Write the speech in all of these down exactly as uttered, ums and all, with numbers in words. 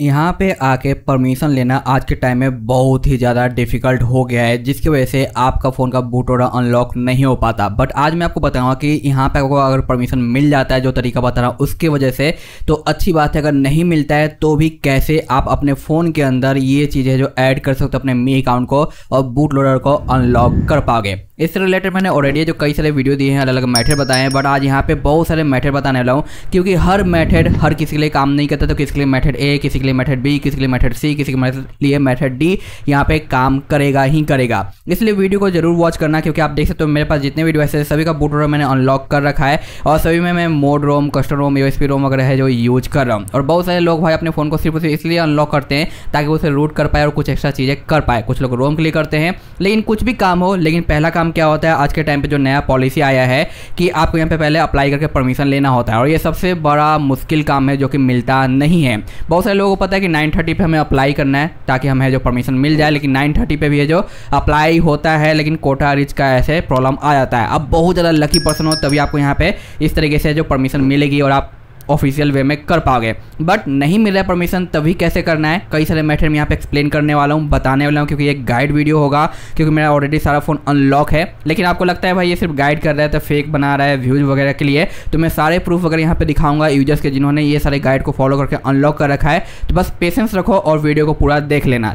यहाँ पे आके परमिशन लेना आज के टाइम में बहुत ही ज़्यादा डिफिकल्ट हो गया है, जिसकी वजह से आपका फ़ोन का बूटोरा अनलॉक नहीं हो पाता। बट आज मैं आपको बताऊँगा कि यहाँ पे आपको अगर परमिशन मिल जाता है, जो तरीका बता रहा हूँ उसकी वजह से, तो अच्छी बात है। अगर नहीं मिलता है तो भी कैसे आप अपने फ़ोन के अंदर ये चीज़ें जो ऐड कर सकते हो अपने मी अकाउंट को और बूट लोडर को अनलॉक कर पाओगे। इससे रिलेटेड मैंने ऑलरेडी जो कई सारे वीडियो दिए हैं, अलग अलग मेथड बताए हैं, बट आज यहाँ पे बहुत सारे मेथड बताने वाला हूँ, क्योंकि हर मेथड हर किसी के लिए काम नहीं करता। तो किसी के लिए मेथड ए, किसी के लिए मेथड बी, किसी के लिए मेथड सी, किसी के लिए मेथड डी यहाँ पे काम करेगा ही करेगा। इसलिए वीडियो को जरूर वॉच करना, क्योंकि आप देख सकते हो मेरे पास जितने वीडियो ऐसे सभी का बूट रोम मैंने अनलॉक कर रखा है और सभी में मैं mod ROM, custom ROM, USB ROM वगैरह है जो यूज कर रहा हूँ। और बहुत सारे लोग भाई अपने फ़ोन को सिर्फ उसे इसलिए अनलॉक करते हैं ताकि उसे रूट कर पाए और कुछ एक्स्ट्रा चीज़ें कर पाए। कुछ लोग रोम के लिए करते हैं, लेकिन कुछ भी काम हो। लेकिन पहला काम क्या होता है, आज के टाइम पे जो नया पॉलिसी आया है कि आपको यहाँ पे पहले अप्लाई करके परमिशन लेना होता है, और ये सबसे बड़ा मुश्किल काम है जो कि मिलता नहीं है। बहुत सारे लोगों को पता है कि नाइन थर्टी पे हमें अप्लाई करना है ताकि हमें जो परमिशन मिल जाए, लेकिन नाइन थर्टी पे भी ये जो अप्लाई होता है, लेकिन कोटा रिच का ऐसे प्रॉब्लम आ जाता है। अब बहुत ज़्यादा लकी पर्सन हो तभी आपको यहाँ पे इस तरीके से जो परमिशन मिलेगी और आप ऑफिशियल वे में कर पाओगे। बट नहीं मिल रहा परमिशन तभी कैसे करना है, कई सारे मेथड में यहाँ पे एक्सप्लेन करने वाला हूँ, बताने वाला हूँ, क्योंकि ये गाइड वीडियो होगा, क्योंकि मेरा ऑलरेडी सारा फ़ोन अनलॉक है। लेकिन आपको लगता है भाई ये सिर्फ गाइड कर रहा है तो फेक बना रहा है व्यूज़ वगैरह के लिए, तो मैं सारे प्रूफ वगैरह यहाँ पर दिखाऊंगा यूजर्स के जिन्होंने ये सारे गाइड को फॉलो करके अनलॉक कर रखा है। तो बस पेशेंस रखो और वीडियो को पूरा देख लेना।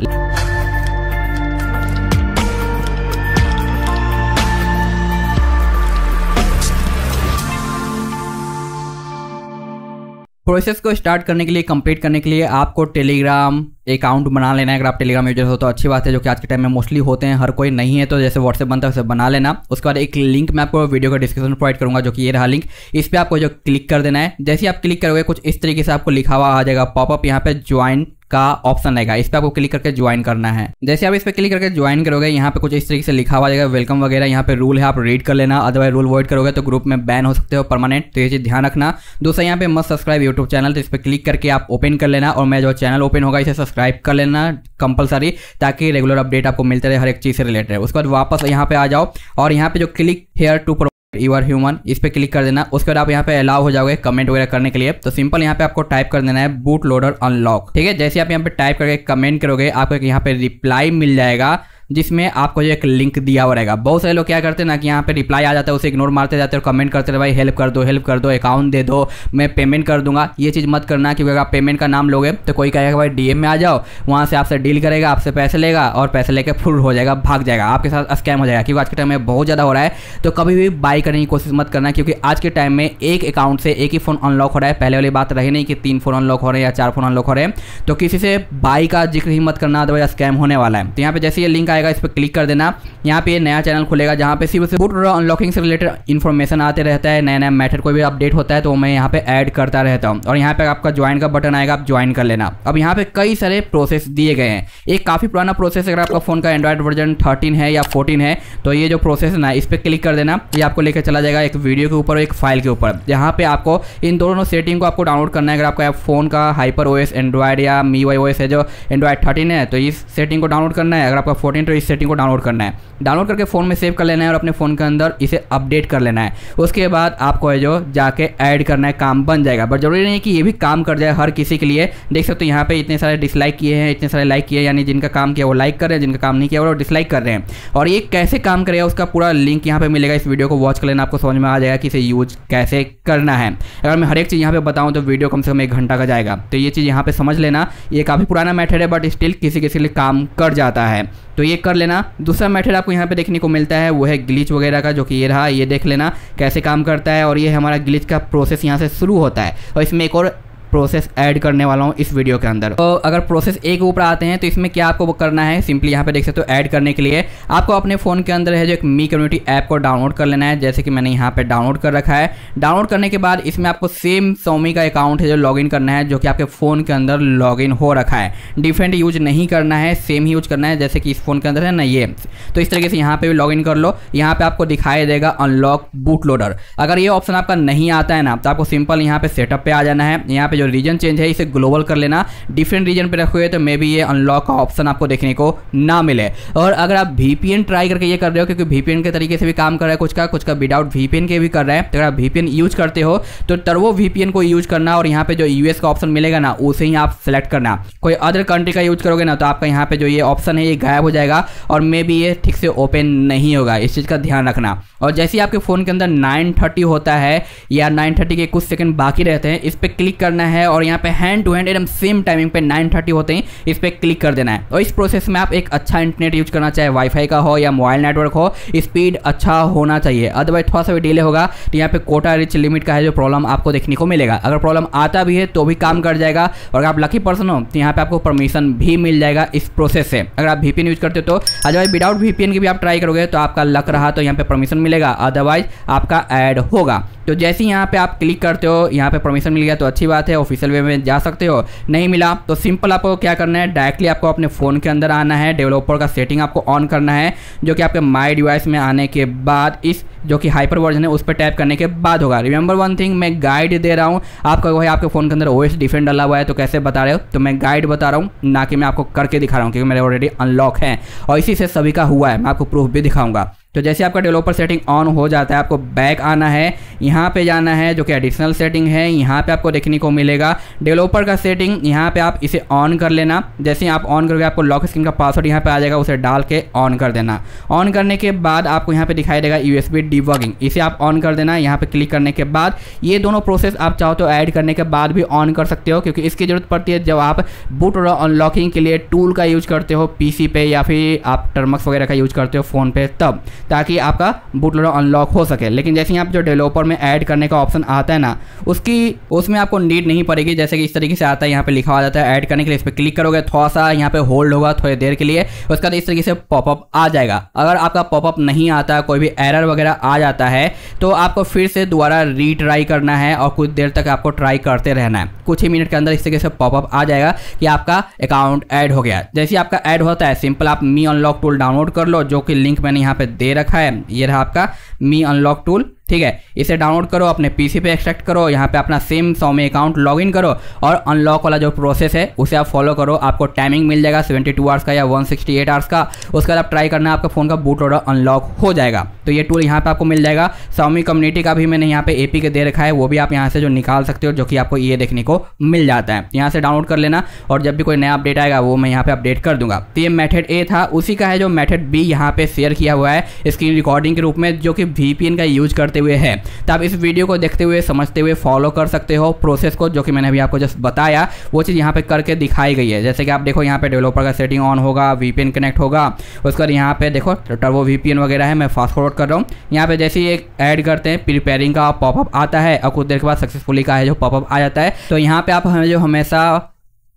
प्रोसेस को स्टार्ट करने के लिए, कंप्लीट करने के लिए आपको टेलीग्राम अकाउंट बना लेना है। अगर आप टेलीग्राम यूजर हो तो अच्छी बात है, जो कि आज के टाइम में मोस्टली होते हैं, हर कोई नहीं है। तो जैसे व्हाट्सएप बनता है उसे बना लेना। उसके बाद एक लिंक मैं आपको वीडियो का डिस्क्रिप्शन प्रोवाइड करूँगा, जो कि ये रहा लिंक। इस पर आपको जो क्लिक कर देना है। जैसे ही आप क्लिक करोगे कुछ इस तरीके से आपको लिखा हुआ आ जाएगा पॉपअप, यहाँ पे ज्वाइन का ऑप्शन रहेगा, इस पर आपको क्लिक करके ज्वाइन करना है। जैसे आप इस पर क्लिक करके ज्वाइन करोगे, यहाँ पे कुछ इस तरीके से लिखा हुआ जाएगा वेलकम वगैरह। यहाँ पे रूल है, आप रीड कर लेना, अदरवाइज रूल वॉइड करोगे तो ग्रुप में बैन हो सकते हो परमानेंट, तो ये चीज़ ध्यान रखना। दूसरा, यहाँ पे मस्ट सब्सक्राइब यूट्यूब चैनल, तो इस पर क्लिक करके आप ओपन कर लेना और मैं जो चैनल ओपन होगा इसे सब्सक्राइब कर लेना कंपलसरी, ताकि रेगुलर अपडेट आपको मिलते रहे हर एक चीज़ से रिलेटेड। उसके बाद वापस यहाँ पे आ जाओ और यहाँ पे जो click here to you are human, इस पे क्लिक कर देना। उसके बाद आप यहाँ पे अलाउ हो जाओगे कमेंट वगैरह करने के लिए। तो सिंपल यहाँ पे आपको टाइप कर देना है बूट लोडर अनलॉक, ठीक है। जैसे आप यहाँ पे टाइप करके कमेंट करोगे आपको यहाँ पे रिप्लाई मिल जाएगा, जिसमें आपको जो एक लिंक दिया हुआ रहेगा। बहुत सारे लोग क्या करते हैं ना कि यहाँ पे रिप्लाई आ जाता है उसे इग्नोर मारते जाते हैं और कमेंट करते रहे भाई हेल्प कर दो, हेल्प कर दो, अकाउंट दे दो, मैं पेमेंट कर दूंगा। ये चीज़ मत करना, क्योंकि अगर आप पेमेंट का नाम लोगे तो कोई कहेगा भाई डीएम में आ जाओ, वहाँ से आपसे डील करेगा, आपसे पैसे लेगा और पैसे लेकर फुल हो जाएगा, भाग जाएगा, आपके साथ स्कैम हो जाएगा। क्योंकि आज के टाइम में बहुत ज़्यादा हो रहा है, तो कभी भी बाई करने की कोशिश मत करना, क्योंकि आज के टाइम में एक अकाउंट से एक ही फ़ोन अनलॉक हो रहा है। पहले वाली बात रही नहीं कि तीन फ़ोन अनलॉक हो रहे हैं या चार फ़ोन अनलॉक हो रहे हैं, तो किसी से बाई का जिक्र ही मत करना, अदरवाइज स्कैम होने वाला है। तो यहाँ पर जैसे ये लिंक इस पर क्लिक कर देना, यहाँ पे नया चैनल खुलेगा जहाँ पे सिर्फ बूट लोडर अनलॉकिंग से रिलेटेड इन्फॉर्मेशन आते रहता है, नया नया मेथड कोई भी अपडेट होता है तो मैं यहाँ पे ऐड करता रहता हूँ। और यहाँ पे आपका ज्वाइन का बटन आएगा, आप ज्वाइन कर लेना। अब यहाँ पे कई सारे प्रोसेस दिए गए हैं, एक काफ़ी पुराना प्रोसेस, अगर आपका फोन का एंड्रॉइड वर्जन थर्टीन है या फोर्टीन है, तो ये जो प्रोसेस है ना इस पर क्लिक कर देना। ये आपको लेकर चला जाएगा एक वीडियो के ऊपर और एक फाइल के ऊपर, जहाँ पे आपको इन दोनों सेटिंग को आपको डाउनलोड करना है। अगर आपका फोन का हाइपरओएस एंड्रॉइड या मी ओएस है जो एंड्रॉइड थर्टीन है, तो इस सेटिंग को डाउनलोड करना है। अगर आपका फोर्टीन तो इस सेटिंग को डाउनलोड करना है, डाउनलोड करके फ़ोन में सेव कर लेना है और अपने फ़ोन के अंदर इसे अपडेट कर लेना है। उसके बाद आपको जो जाके ऐड करना है, काम बन जाएगा। बट जरूरी नहीं कि ये भी काम कर जाए हर किसी के लिए। देख सकते हो यहाँ पे इतने सारे डिसलाइक किए हैं, इतने सारे लाइक किए हैं, यानी जिनका काम किया वो लाइक कर रहे हैं, जिनका काम नहीं किया वो डिसलाइक कर रहे हैं। और ये कैसे काम करेगा उसका पूरा लिंक यहाँ पर मिलेगा, इस वीडियो को वॉच कर लेना, आपको समझ में आ जाएगा कि इसे यूज कैसे करना है। अगर मैं हर एक चीज़ यहाँ पर बताऊँ तो वीडियो कम से कम एक घंटा का जाएगा, तो ये चीज़ यहाँ पर समझ लेना। ये काफ़ी पुराना मेथड है बट स्टिल किसी किसी के लिए काम कर जाता है, तो ये कर लेना। दूसरा मेथड आपको यहाँ पे देखने को मिलता है वो है ग्लिच वगैरह का, जो कि ये रहा, ये देख लेना कैसे काम करता है। और ये हमारा ग्लिच का प्रोसेस यहाँ से शुरू होता है और इसमें एक और प्रोसेस ऐड करने वाला हूँ इस वीडियो के अंदर। तो अगर प्रोसेस ए के ऊपर आते हैं तो इसमें क्या आपको वो करना है, सिंपली यहाँ पे देख सकते हो ऐड करने के लिए आपको अपने फ़ोन के अंदर है जो एक मी कम्युनिटी ऐप को डाउनलोड कर लेना है, जैसे कि मैंने यहाँ पे डाउनलोड कर रखा है। डाउनलोड करने के बाद इसमें आपको सेम Xiaomi का अकाउंट है जो लॉगिन करना है, जो कि आपके फ़ोन के अंदर लॉगिन हो रखा है। डिफरेंट यूज नहीं करना है, सेम ही यूज करना है, जैसे कि इस फ़ोन के अंदर है ना ये। तो इस तरीके से यहाँ पर भी लॉगिन कर लो। यहाँ पर आपको दिखाई देगा अनलॉक बूट लोडर, अगर ये ऑप्शन आपका नहीं आता है ना तो आपको सिंपल यहाँ पर सेटअप पर आ जाना है। यहाँ पर पे जो रीजन चेंज है इसे ग्लोबल कर लेना। डिफरेंट रीजन पे रखे हुए तो मे भी ये अनलॉक का ऑप्शन आपको देखने को ना मिले। और अगर आप वीपीएन ट्राई करके ये कर रहे हो, क्योंकि वीपीएन के तरीके से भी काम कर रहा है कुछ का, कुछ का विदाउट वीपीएन के भी कर रहा है, तो अगर आप वीपीएन यूज करते हो तो टर्बो वीपीएन को यूज करना और यहाँ पे जो यूएस का ऑप्शन मिलेगा ना उसे ही आप सेलेक्ट करना। कोई अदर कंट्री का यूज करोगे ना तो आपका यहाँ पे जो ये ऑप्शन है ये गायब हो जाएगा और मे भी ये ठीक से ओपन नहीं होगा, इस चीज़ का ध्यान रखना। और जैसे ही आपके फ़ोन के अंदर नाइन थर्टी होता है या नाइन थर्टी के कुछ सेकंड बाकी रहते हैं, इस पर क्लिक करना है और यहाँ पे हैंड टू हैंड एकदम सेम टाइमिंग पे नाइन थर्टी होते हैं इस पर क्लिक कर देना है। और इस प्रोसेस में आप एक अच्छा इंटरनेट यूज करना, चाहे वाईफाई का हो या मोबाइल नेटवर्क हो, स्पीड अच्छा होना चाहिए, अदरवाइज थोड़ा सा भी डिले होगा तो यहाँ पे कोटा रिच लिमिट का है जो प्रॉब्लम आपको देखने को मिलेगा। अगर प्रॉब्लम आता भी है तो भी काम कर जाएगा और अगर आप लकी पर्सन हो तो यहाँ पे आपको परमिशन भी मिल जाएगा इस प्रोसेस से। अगर आप वीपीएन यूज करते हो तो, अदरवाइज विदाउट वीपीएन की भी आप ट्राई करोगे तो आपका लक रहा तो यहाँ पे परमिशन मिलेगा, अदरवाइज आपका ऐड होगा। तो जैसे ही यहाँ पे आप क्लिक करते हो यहाँ पे परमिशन मिल गया तो अच्छी बात है, ऑफिशियल वे में जा सकते हो। नहीं मिला तो सिंपल आपको क्या करना है, डायरेक्टली आपको अपने फ़ोन के अंदर आना है, डेवलपर का सेटिंग आपको ऑन करना है जो कि आपके माई डिवाइस में आने के बाद इस जो कि हाइपर वर्जन है उस पर टैप करने के बाद होगा। रिमेंबर वन थिंग, मैं गाइड दे रहा हूँ आपका, वही आपके फ़ोन के अंदर ओएस डिफरेंट डाला हुआ है तो कैसे बता रहे हो, तो मैं गाइड बता रहा हूँ ना कि मैं आपको करके दिखा रहा हूँ, क्योंकि मेरे ऑलरेडी अनलॉक हैं और इसी से सभी का हुआ है, मैं आपको प्रूफ भी दिखाऊंगा। तो जैसे आपका डेवलपर सेटिंग ऑन हो जाता है आपको बैक आना है, यहाँ पे जाना है जो कि एडिशनल सेटिंग है, यहाँ पे आपको देखने को मिलेगा डेवलपर का सेटिंग, यहाँ पे आप इसे ऑन कर लेना। जैसे ही आप ऑन करोगे आपको लॉक स्क्रीन का पासवर्ड यहाँ पे आ जाएगा, उसे डाल के ऑन कर देना। ऑन करने के बाद आपको यहाँ पे दिखाई देगा यूएसबी डिबगिंग, इसे आप ऑन कर देना। यहाँ पर क्लिक करने के बाद ये दोनों प्रोसेस आप चाहो तो ऐड करने के बाद भी ऑन कर सकते हो, क्योंकि इसकी ज़रूरत पड़ती है जब आप बूट और अनलॉकिंग के लिए टूल का यूज़ करते हो पीसी पे या फिर आप टर्मक्स वगैरह का यूज़ करते हो फ़ोन पे, तब ताकि आपका बूटलोडर अनलॉक हो सके। लेकिन जैसे ही आप जो डेवलपर में ऐड करने का ऑप्शन आता है ना उसकी उसमें आपको नीड नहीं पड़ेगी, जैसे कि इस तरीके से आता है, यहाँ पे लिखा हुआ जाता है ऐड करने के लिए, इस पर क्लिक करोगे, थोड़ा सा यहाँ पे होल्ड होगा थोड़ी देर के लिए, उसके बाद इस तरीके से पॉपअप आ जाएगा। अगर आपका पॉपअप नहीं आता, कोई भी एरर वगैरह आ जाता है तो आपको फिर से दोबारा रीट्राई करना है और कुछ देर तक आपको ट्राई करते रहना है। कुछ ही मिनट के अंदर इस तरीके से पॉपअप आ जाएगा कि आपका अकाउंट ऐड हो गया। जैसे ही आपका ऐड होता है सिंपल आप मी अनलॉक टूल डाउनलोड कर लो, जो कि लिंक मैंने यहाँ पे दे रखा है, ये रहा आपका मी अनलॉक टूल, ठीक है। इसे डाउनलोड करो, अपने पीसी पे एक्सट्रैक्ट करो, यहाँ पे अपना सेम Xiaomi अकाउंट लॉगिन करो और अनलॉक वाला जो प्रोसेस है उसे आप फॉलो करो। आपको टाइमिंग मिल जाएगा सेवेंटी टू आवर्स का या वन सिक्सटी एट आवर्स का, उसके बाद आप ट्राई करना, आपका फ़ोन का बूट लोडर अनलॉक हो जाएगा। तो ये टूल यहाँ पे आपको मिल जाएगा, Xiaomi कम्युनिटी का भी मैंने यहाँ पे एपीके दे रखा है, वो भी आप यहाँ से जो निकाल सकते हो, जो कि आपको ये देखने को मिल जाता है। यहाँ से डाउनलोड कर लेना और जब भी कोई नया अपडेट आएगा वो मैं यहाँ पर अपडेट कर दूँगा। तो ये मेथड ए था, उसी का है जो मेथड बी यहाँ पर शेयर किया हुआ है स्क्रीन रिकॉर्डिंग के रूप में, जो कि वीपीएन का यूज करते हुए है। तो आप इस वीडियो को देखते हुए समझते हुए फॉलो कर सकते हो प्रोसेस को, जो कि मैंने अभी आपको जस्ट बताया वो चीज़ यहाँ पे करके दिखाई गई है। जैसे कि आप देखो यहाँ पे डेवलपर का सेटिंग ऑन होगा, वीपीएन कनेक्ट होगा, उसके बाद यहाँ पे देखो टर्बो वीपीएन वगैरह है, मैं फास्ट फॉरवर्ड कर रहा हूँ। यहाँ पे जैसे ही एक ऐड करते हैं प्रिपेयरिंग का पॉपअप आता है और कुछ देर के बाद सक्सेसफुली का है जो पॉपअप आ जाता है। तो यहाँ पे आप हमें जो हमेशा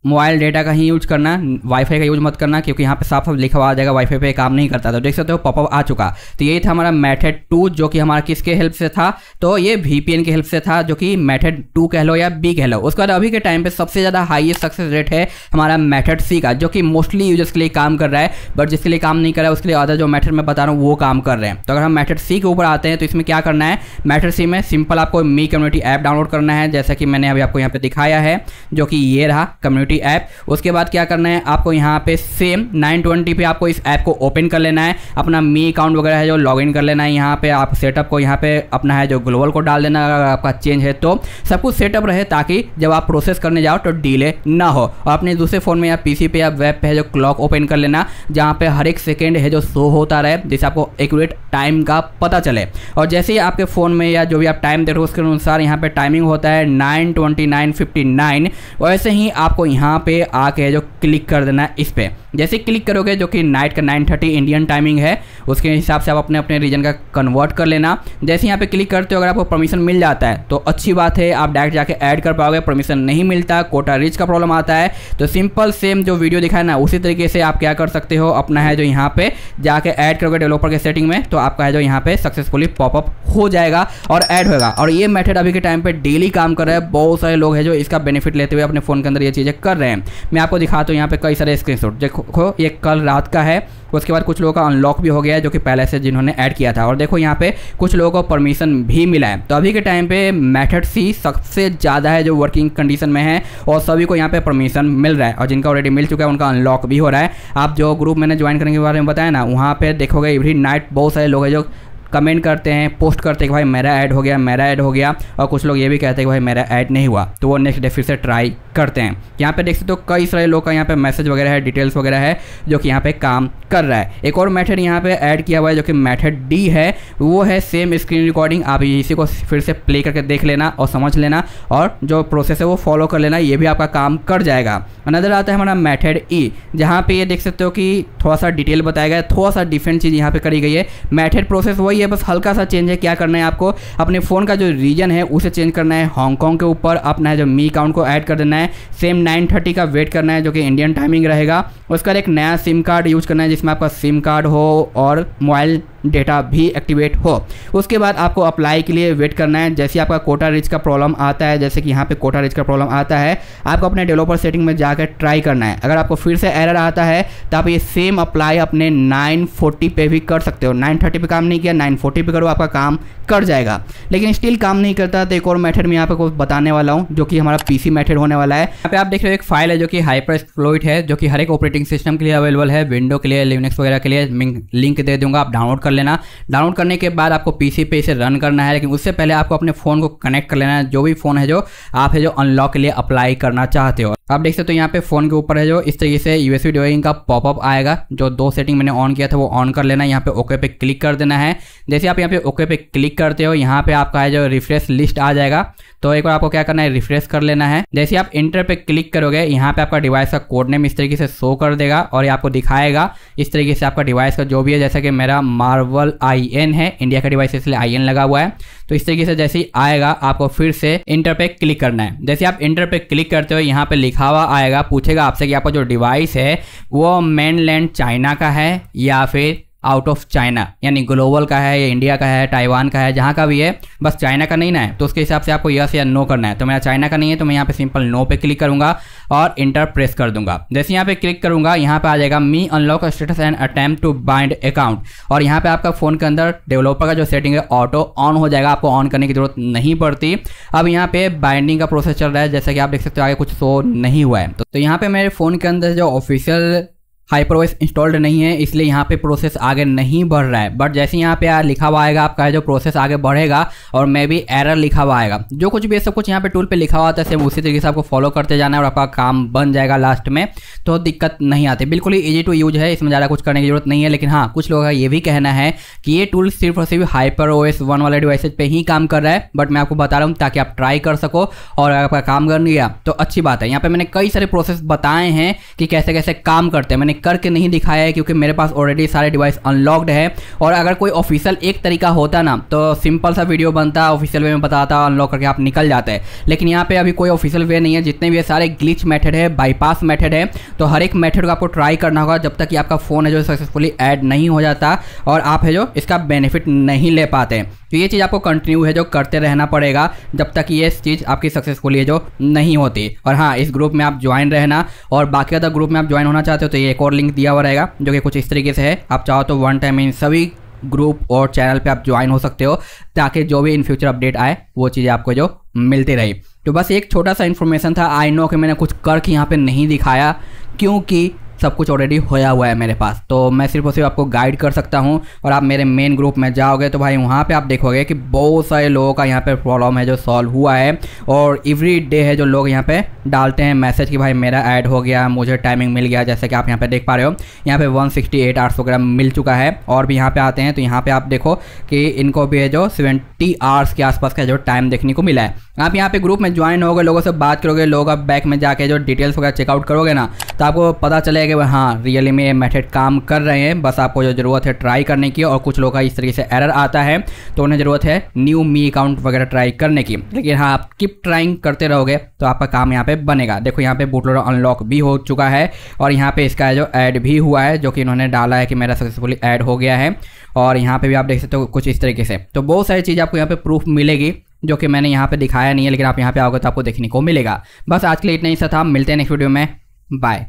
मोबाइल डेटा का ही यूज करना, वाईफाई का यूज मत करना, क्योंकि यहाँ पे साफ साफ लिखा हुआ आ जाएगा वाईफाई पे काम नहीं करता। तो देख सकते हो पॉपअप आ चुका। तो यही था हमारा मेथड टू, जो कि हमारा किसके हेल्प से था, तो ये वीपीएन के हेल्प से था, जो कि मेथड टू कह लो या बी कह लो। उसके बाद अभी के टाइम पे सबसे ज़्यादा हाईएस्ट सक्सेस रेट है हमारा मेथड सी का, जो कि मोस्टली यूजर्स के लिए काम कर रहा है, बट जिसके लिए काम नहीं कर रहा है उसके लिए अदर जो मेथड मैं बता रहा हूँ वो काम कर रहे हैं। तो अगर हम मेथड सी के ऊपर आते हैं तो इसमें क्या करना है, मेथड सी में सिंपल आपको मी कम्युनिटी ऐप डाउनलोड करना है, जैसा कि मैंने अभी आपको यहाँ पे दिखाया है, जो कि ये रहा कम्युनिटी ऐप। उसके बाद क्या करना है आपको यहाँ पे सेम नाइन ट्वेंटी पे आपको इस ऐप को ओपन कर लेना है, अपना मी अकाउंट वगैरह है जो लॉगिन कर लेना है। यहाँ पे आप सेटअप को यहाँ पे अपना है जो ग्लोबल को डाल देना, अगर आपका चेंज है तो सब कुछ सेटअप रहे ताकि जब आप प्रोसेस करने जाओ तो डिले ना हो। और अपने दूसरे फ़ोन में या पीसी पे या वेब पे है जो क्लॉक ओपन कर लेना, जहाँ पे हर एक सेकेंड है जो शो होता रहे, जिससे आपको एक्यूरेट टाइम का पता चले। और जैसे ही आपके फ़ोन में या जो भी आप टाइम देखो उसके अनुसार यहाँ पर टाइमिंग होता है nine twenty nine fifty nine, वैसे ही आपको यहाँ पे आके जो क्लिक कर देना है इस पर। जैसे क्लिक करोगे जो कि नाइट का नाइन थर्टी इंडियन टाइमिंग है, उसके हिसाब से आप अपने अपने रीजन का कन्वर्ट कर लेना। जैसे यहाँ पे क्लिक करते हो अगर आपको परमिशन मिल जाता है तो अच्छी बात है, आप डायरेक्ट जाके ऐड कर पाओगे। परमिशन नहीं मिलता, कोटा रीच का प्रॉब्लम आता है, तो सिंपल सेम जो वीडियो दिखाया ना उसी तरीके से आप क्या कर सकते हो, अपना है जो यहाँ पर जाके ऐड करोगे डेवलपर के सेटिंग में, तो आपका है जो यहाँ पर सक्सेसफुली पॉपअप हो जाएगा और ऐड होगा। और ये मेथड अभी के टाइम पर डेली काम कर रहा है, बहुत सारे लोग हैं जो इसका बेनिफिट लेते हुए अपने फ़ोन के अंदर ये चीज़ें कर रहे हैं। मैं आपको दिखाता हूँ यहाँ पे कई सारे स्क्रीनशॉट। देखो ये कल रात का है, उसके बाद कुछ लोगों का अनलॉक भी हो गया है जो कि पहले से जिन्होंने ऐड किया था। और देखो यहाँ पे कुछ लोगों को परमिशन भी मिला है। तो अभी के टाइम पे मेथड सी सबसे ज़्यादा है जो वर्किंग कंडीशन में है और सभी को यहाँ पे परमिशन मिल रहा है, और जिनका ऑलरेडी मिल चुका है उनका अनलॉक भी हो रहा है। आप जो ग्रुप मैंने ज्वाइन करने के बारे में बताया ना, वहाँ पर देखोगे एवरी नाइट बहुत सारे लोग हैं जो कमेंट करते हैं, पोस्ट करते हैं कि भाई मेरा ऐड हो गया, मेरा ऐड हो गया। और कुछ लोग ये भी कहते हैं कि भाई मेरा ऐड नहीं हुआ, तो वो नेक्स्ट डे फिर से ट्राई करते हैं। यहाँ पे देख सकते हो तो कई सारे लोग का यहाँ पे मैसेज वगैरह है, डिटेल्स वगैरह है जो कि यहाँ पे काम कर रहा है। एक और मेथड यहाँ पे ऐड किया हुआ है जो कि मेथड डी है, वो है सेम स्क्रीन रिकॉर्डिंग। आप इसी को फिर से प्ले करके देख लेना और समझ लेना और जो प्रोसेस है वो फॉलो कर लेना, ये भी आपका काम कर जाएगा। अनदर आता है हमारा मेथड ई, जहाँ पर ये देख सकते हो कि थोड़ा सा डिटेल बताया गया है, थोड़ा सा डिफरेंट चीज़ यहाँ पर करी गई है। मेथड प्रोसेस वही है, बस हल्का सा चेंज है। क्या करना है आपको, अपने फ़ोन का जो रीजन है उसे चेंज करना है, हांगकांग के ऊपर अपना है जो मी अकाउंट को ऐड कर देना है। सेम नौ बजकर तीस मिनट का वेट करना है जो कि इंडियन टाइमिंग रहेगा। उसके बाद एक नया सिम कार्ड यूज करना है जिसमें आपका सिम कार्ड हो और मोबाइल डेटा भी एक्टिवेट हो। उसके बाद आपको अप्लाई के लिए वेट करना है। जैसे आपका कोटा रिच का प्रॉब्लम आता है, जैसे कि यहाँ पे कोटा रिच का प्रॉब्लम आता है, आपको अपने डेवलपर सेटिंग में जाकर ट्राई करना है। अगर आपको फिर से एरर आता है तो आप ये सेम अप्लाई अपने नौ चालीस पे भी कर सकते हो। नौ तीस पे काम नहीं किया, नौ चालीस पे करो, आपका काम कर जाएगा। लेकिन स्टिल काम नहीं करता तो एक और मेथड में यहाँ पे कुछ बताने वाला हूँ जो कि हमारा पीसी मेथड होने वाला है। यहाँ पे आप देख रहे हो एक फाइल है जो कि हाइपरएक्सप्लोइट है, जो कि हर एक ऑपरेटिंग सिस्टम के लिए अवेलेबल है, विंडो के लिए, लिनक्स वगैरह के लिए। लिंक दे दूंगा, आप डाउनलोड लेना। डाउनलोड करने के बाद आपको पीसी पे इसे रन करना है, लेकिन उससे पहले आपको अपने फोन को कनेक्ट कर लेना है, जो भी फोन है जो आप है जो अनलॉक के लिए अप्लाई करना चाहते हो। आप देख सकते हो तो यहाँ पे फोन के ऊपर है जो इस तरीके से यूएसबी डिवाइस का पॉपअप आएगा। जो दो सेटिंग मैंने ऑन किया था वो ऑन कर लेना है। यहाँ पे ओके पे क्लिक कर देना है। जैसे आप यहाँ पे ओके पे क्लिक करते हो, यहाँ पे आपका है जो रिफ्रेश लिस्ट आ जाएगा। तो एक बार आपको क्या करना है, रिफ्रेश कर लेना है। जैसे आप इंटर पे क्लिक करोगे, यहाँ पे आपका डिवाइस का कोड नेम इस तरीके से शो कर देगा और ये आपको दिखाएगा इस तरीके से आपका डिवाइस का जो भी है। जैसा कि मेरा मार्वल आई एन है, इंडिया का डिवाइस इसलिए आई एन लगा हुआ है। तो इस तरीके से जैसे ही आएगा आपको फिर से इंटर पे क्लिक करना है। जैसे आप इंटर पे क्लिक करते हो, यहाँ पे लिखा हुआ आएगा, पूछेगा आपसे कि आपका जो डिवाइस है वो मेनलैंड चाइना का है या फिर आउट ऑफ चाइना, यानी ग्लोबल का है या इंडिया का है, ताइवान का है, जहाँ का भी है, बस चाइना का नहीं ना है। तो उसके हिसाब से आपको यस या नो करना है। तो मेरा चाइना का नहीं है तो मैं यहाँ पे सिंपल नो पे क्लिक करूँगा और इंटर प्रेस कर दूंगा। जैसे यहाँ पे क्लिक करूँगा, यहाँ पे आ जाएगा Mi unlock status and attempt to bind account, और यहाँ पे आपका फ़ोन के अंदर डेवलपर का जो सेटिंग है ऑटो ऑन हो जाएगा, आपको ऑन करने की जरूरत नहीं पड़ती। अब यहाँ पे बाइंडिंग का प्रोसेस चल रहा है, जैसा कि आप देख सकते हो आगे कुछ शो नहीं हुआ है। तो यहाँ पर मेरे फ़ोन के अंदर जो ऑफिशियल हाइपरओएस इंस्टॉल्ड नहीं है, इसलिए यहाँ पे प्रोसेस आगे नहीं बढ़ रहा है। बट जैसे यहाँ पे यार लिखा हुआ आएगा आपका जो प्रोसेस आगे बढ़ेगा, और मे भी एरर लिखा हुआ आएगा। जो कुछ भी सब कुछ यहाँ पे टूल पे लिखा हुआ आता है सेम उसी तरीके से आपको फॉलो करते जाना है और आपका काम बन जाएगा लास्ट में, तो दिक्कत नहीं आती। बिल्कुल ही ईजी टू यूज है, इसमें ज़्यादा कुछ करने की जरूरत नहीं है। लेकिन हाँ, कुछ लोगों का ये भी कहना है कि ये टूल सिर्फ और सिर्फ हाइपरओएस वन वाले डिवाइस पर ही काम कर रहा है। बट मैं आपको बता रहा हूँ ताकि आप ट्राई कर सको, और आपका काम कर लिया तो अच्छी बात है। यहाँ पर मैंने कई सारे प्रोसेस बताए हैं कि कैसे कैसे काम करते हैं। मैंने करके नहीं दिखाया है क्योंकि मेरे पास ऑलरेडी सारे डिवाइस अनलॉक्ड है, और अगर कोई ऑफिशियल एक तरीका होता ना तो सिंपल सा वीडियो बनता, ऑफिशियल वे में बताता, अनलॉक करके आप निकल जाते हैं। लेकिन यहाँ पे अभी कोई ऑफिशियल वे नहीं है, जितने भी है सारे ग्लिच मेथड है, बाईपास मेथड है। तो हर एक मेथड को आपको ट्राई करना होगा जब तक कि आपका फ़ोन है जो सक्सेसफुली ऐड नहीं हो जाता और आप है जो इसका बेनिफिट नहीं ले पाते। तो ये चीज़ आपको कंटिन्यू है जो करते रहना पड़ेगा जब तक ये चीज़ आपकी सक्सेसफुली जो नहीं होती। और हाँ, इस ग्रुप में आप ज्वाइन रहना, और बाकी अदर ग्रुप में आप ज्वाइन होना चाहते हो तो ये एक और लिंक दिया हुआ रहेगा जो कि कुछ इस तरीके से है। आप चाहो तो वन टाइम इन सभी ग्रुप और चैनल पे आप ज्वाइन हो सकते हो, ताकि जो भी इन फ्यूचर अपडेट आए वो चीज़ें आपको जो मिलती रही। तो बस एक छोटा सा इन्फॉर्मेशन था। आई नो कि मैंने कुछ करके यहाँ पर नहीं दिखाया क्योंकि सब कुछ ऑलरेडी होया हुआ है मेरे पास, तो मैं सिर्फ और सिर्फ आपको गाइड कर सकता हूं। और आप मेरे मेन ग्रुप में जाओगे तो भाई वहां पे आप देखोगे कि बहुत सारे लोगों का यहां पे प्रॉब्लम है जो सॉल्व हुआ है, और एवरी डे है जो लोग यहां पे डालते हैं मैसेज कि भाई मेरा ऐड हो गया, मुझे टाइमिंग मिल गया। जैसे कि आप यहाँ पर देख पा रहे हो, यहाँ पर वन सिक्सटी एट आवर्स वगैरह मिल चुका है। और भी यहाँ पर आते हैं तो यहाँ पर आप देखो कि इनको भी है जो सेवेंटी आवर्स के आसपास का जो टाइम देखने को मिला है। आप यहाँ पे ग्रुप में ज्वाइन होगे, लोगों से बात करोगे, लोग आप बैक में जाके जो डिटेल्स वगैरह चेकआउट करोगे ना तो आपको पता चलेगा कि हाँ रियली में ये मेथड काम कर रहे हैं। बस आपको जो ज़रूरत है ट्राई करने की, और कुछ लोगों का इस तरीके से एरर आता है तो उन्हें ज़रूरत है न्यू मी अकाउंट वगैरह ट्राई करने की। लेकिन हाँ, आप कीप ट्राइंग करते रहोगे तो आपका काम यहाँ पर बनेगा। देखो यहाँ पर बूटलोडर अनलॉक भी हो चुका है, और यहाँ पर इसका जो ऐड भी हुआ है जो कि इन्होंने डाला है कि मेरा सक्सेसफुली ऐड हो गया है। और यहाँ पर भी आप देख सकते हो कुछ इस तरीके से। तो बहुत सारी चीज़ आपको यहाँ पर प्रूफ मिलेगी जो कि मैंने यहाँ पे दिखाया नहीं है, लेकिन आप यहाँ पे आओगे तो आपको देखने को मिलेगा। बस आज के लिए इतना ही था, मिलते हैं नेक्स्ट वीडियो में, बाय।